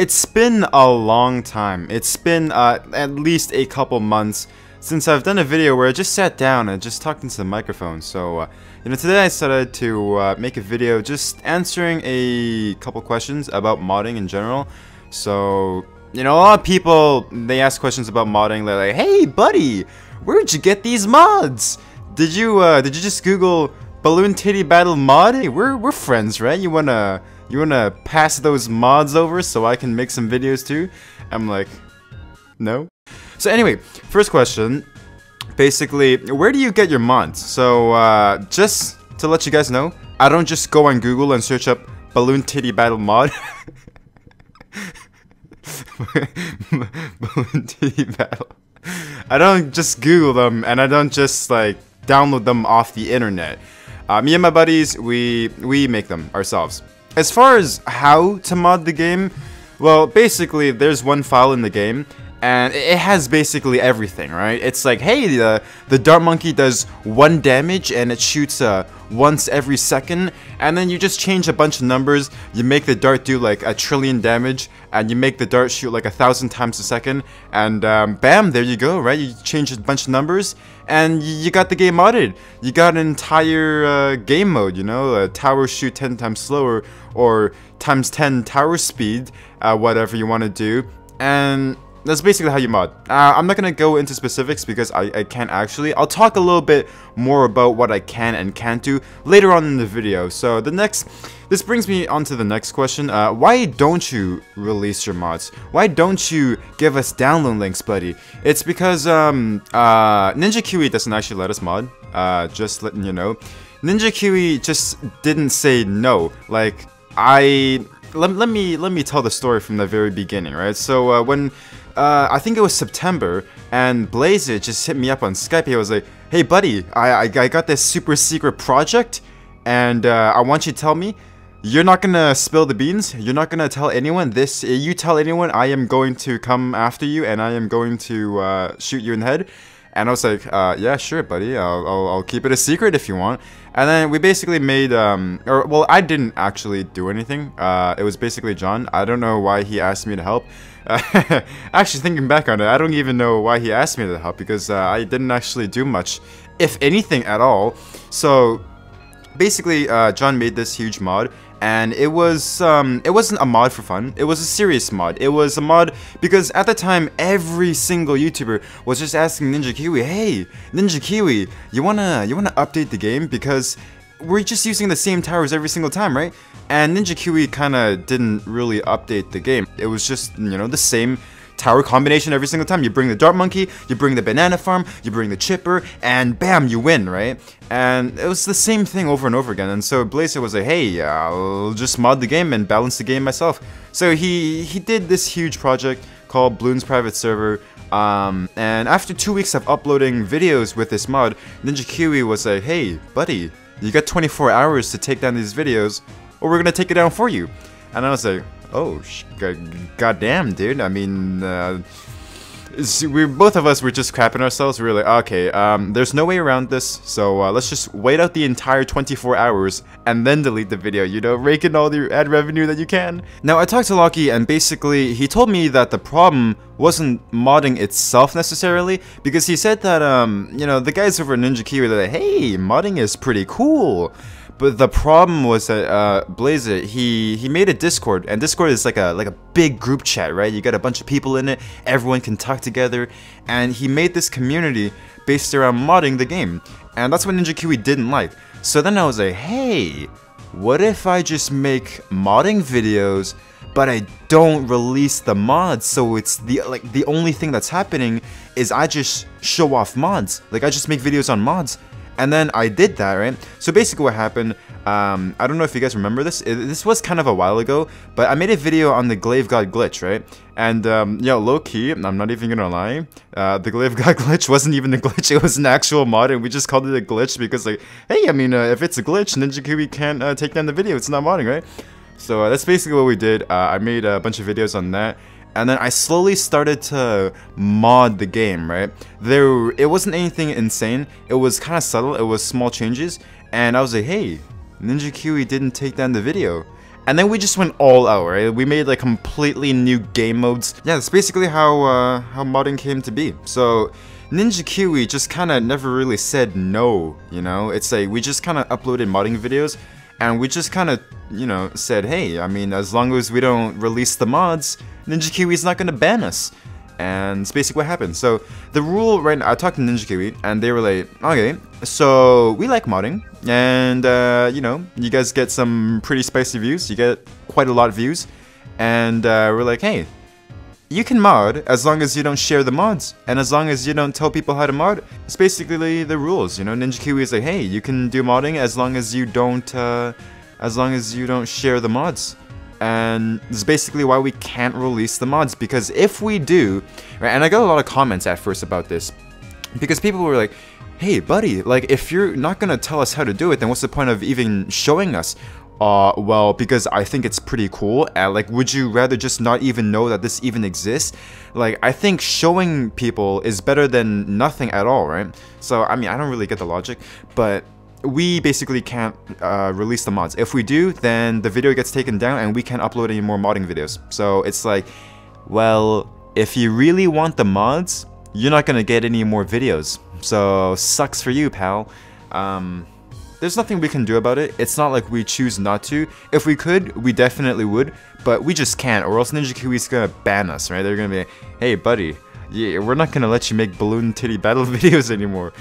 It's been a long time. It's been at least a couple months since I've done a video where I just sat down and just talked into the microphone. So, you know, today I decided to make a video just answering a couple questions about modding in general. So, you know, a lot of people, they ask questions about modding. They're like, hey buddy, where'd you get these mods? Did you just Google Bloons TD Battle mod? Hey, we're friends, right? You wanna pass those mods over so I can make some videos too? I'm like, no. So anyway, first question, basically, where do you get your mods? So just to let you guys know, I don't just go on Google and search up Bloons TD Battle mod. Bloons TD Battle. I don't just Google them, and I don't just like download them off the internet. Me and my buddies, we make them ourselves. As far as how to mod the game, well, basically, there's one file in the game, and it has basically everything, right? It's like, hey, the dart monkey does 1 damage, and it shoots once every second, and then you just change a bunch of numbers, you make the dart do like 1 trillion damage, and you make the dart shoot like 1,000 times a second, and bam, there you go, right? You change a bunch of numbers, and you got the game modded. You got an entire game mode, you know, tower shoot 10 times slower, or times 10 tower speed, whatever you want to do, and that's basically how you mod. I'm not gonna go into specifics because I can't actually. I'll talk a little bit more about what I can and can't do later on in the video. So this brings me on to the next question. Why don't you release your mods? Why don't you give us download links, buddy? It's because Ninja Kiwi doesn't actually let us mod. Just letting you know, Ninja Kiwi just didn't say no. Like let me tell the story from the very beginning, right? So when I think it was September, and Blaze just hit me up on Skype. He was like, hey buddy, I got this super secret project, and I want you to tell me. You're not gonna spill the beans, you're not gonna tell anyone this. You tell anyone, I am going to come after you, and I am going to shoot you in the head. And I was like, yeah, sure, buddy, I'll keep it a secret if you want. And then we basically made, or well, I didn't actually do anything. It was basically John. I don't know why he asked me to help. Actually, thinking back on it, I don't even know why he asked me to help, because I didn't actually do much, if anything at all. So basically, John made this huge mod. And it wasn't a mod for fun, it was a serious mod. It was a mod because at the time, every single YouTuber was just asking Ninja Kiwi, hey, Ninja Kiwi, you wanna update the game? Because we're just using the same towers every single time, right? And Ninja Kiwi kinda didn't really update the game. It was just, you know, the same tower combination every single time. You bring the dart monkey, you bring the banana farm, you bring the chipper, and bam, you win, right? And it was the same thing over and over again. And so Blazer was like, hey, I'll just mod the game and balance the game myself. So he did this huge project called Bloons Private Server. And after 2 weeks of uploading videos with this mod, Ninja Kiwi was like, hey buddy, you got 24 hours to take down these videos, or we're gonna take it down for you. And I was like, oh, goddamn, dude. I mean, both of us were just crapping ourselves. We were like, okay, there's no way around this, so let's just wait out the entire 24 hours and then delete the video, you know, rake in all the ad revenue that you can. Now, I talked to Lockie, and basically, he told me that the problem wasn't modding itself necessarily, because he said that, you know, the guys over at Ninja Kiwi, they're like, hey, modding is pretty cool. But the problem was that Blaze, he made a Discord, and Discord is like a big group chat, right? You got a bunch of people in it, everyone can talk together, and he made this community based around modding the game, and that's what Ninja Kiwi didn't like. So then I was like, hey, what if I just make modding videos, but I don't release the mods? So it's the only thing that's happening is I just show off mods, like I just make videos on mods. And then I did that, right? So basically what happened, I don't know if you guys remember this. This was kind of a while ago, but I made a video on the Glaive God glitch, right? And, yo, low-key, I'm not even gonna lie, the Glaive God glitch wasn't even a glitch, it was an actual mod, and we just called it a glitch because, like, hey, I mean, if it's a glitch, Ninja Kiwi can't take down the video, it's not modding, right? So that's basically what we did. I made a bunch of videos on that. And then I slowly started to mod the game, right? It wasn't anything insane, it was kind of subtle, it was small changes. And I was like, hey, Ninja Kiwi didn't take down the video. And then we just went all out, right? We made like completely new game modes. Yeah, that's basically how modding came to be. So Ninja Kiwi just kind of never really said no, you know? It's like we just kind of uploaded modding videos and we just kind of, you know, said, hey, I mean, as long as we don't release the mods, Ninja Kiwi's not gonna ban us. And it's basically what happened. So the rule right now, I talked to Ninja Kiwi and they were like, okay, so we like modding and you know, you guys get some pretty spicy views, you get quite a lot of views, and we're like, hey, you can mod as long as you don't share the mods and as long as you don't tell people how to mod. It's basically the rules, you know. Ninja Kiwi is like, hey, you can do modding as long as you don't share the mods. And this is basically why we can't release the mods, because if we do, and I got a lot of comments at first about this, because people were like, hey buddy, like if you're not gonna tell us how to do it, then what's the point of even showing us? Well, because I think it's pretty cool, and like, would you rather just not even know that this even exists? Like, I think showing people is better than nothing at all, right? So, I mean, I don't really get the logic, but we basically can't release the mods. If we do, then the video gets taken down and we can't upload any more modding videos. So it's like, well, if you really want the mods, you're not gonna get any more videos. So sucks for you, pal. There's nothing we can do about it. It's not like we choose not to. If we could, we definitely would, but we just can't, or else Ninja Kiwi's gonna ban us, right? They're gonna be like, hey buddy, yeah, we're not gonna let you make Bloons TD Battles videos anymore.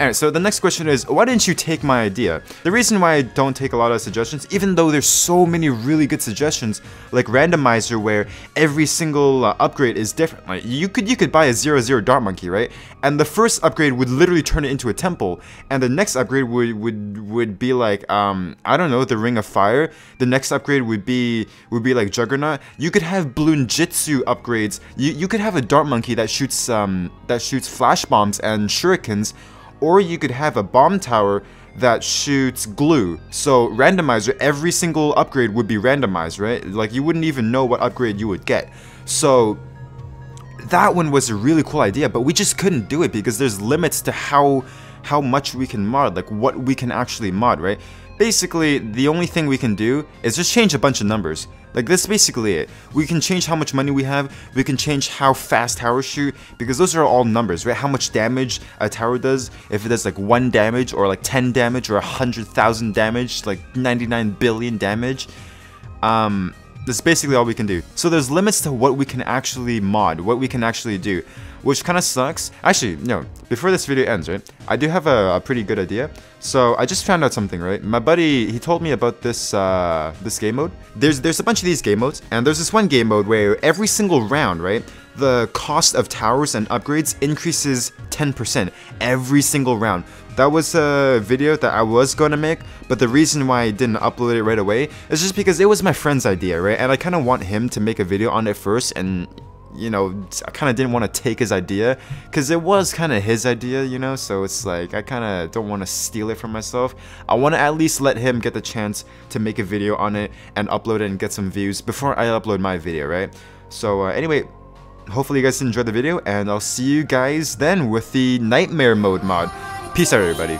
Alright, so the next question is, why didn't you take my idea? The reason why I don't take a lot of suggestions, even though there's so many really good suggestions, like randomizer, where every single upgrade is different. Like you could buy a 0/0 dart monkey, right? And the first upgrade would literally turn it into a temple, and the next upgrade would be like I don't know, the Ring of Fire. The next upgrade would be like Juggernaut. You could have Bloon Jitsu upgrades. You could have a dart monkey that shoots flash bombs and shurikens. Or you could have a bomb tower that shoots glue. So randomizer, every single upgrade would be randomized, right? Like you wouldn't even know what upgrade you would get. So that one was a really cool idea, but we just couldn't do it because there's limits to how much we can mod, like what we can actually mod, right? Basically, the only thing we can do is just change a bunch of numbers. Like that's basically it. We can change how much money we have, we can change how fast towers shoot, because those are all numbers, right? How much damage a tower does, if it does like 1 damage, or like 10 damage, or 100,000 damage, like 99 billion damage. That's basically all we can do. So there's limits to what we can actually mod, what we can actually do, which kind of sucks. Actually, no, before this video ends, right, I do have a pretty good idea. So I just found out something, right? My buddy, he told me about this this game mode. There's a bunch of these game modes, and there's this one game mode where every single round, right, the cost of towers and upgrades increases 10% every single round. That was a video that I was going to make, but the reason why I didn't upload it right away is just because it was my friend's idea, right? And I kind of want him to make a video on it first, and you know, I kind of didn't want to take his idea because it was kind of his idea, you know? So it's like, I kind of don't want to steal it from myself. I want to at least let him get the chance to make a video on it and upload it and get some views before I upload my video, right? So anyway, hopefully you guys enjoyed the video, and I'll see you guys then with the Nightmare Mode mod. Peace out, everybody.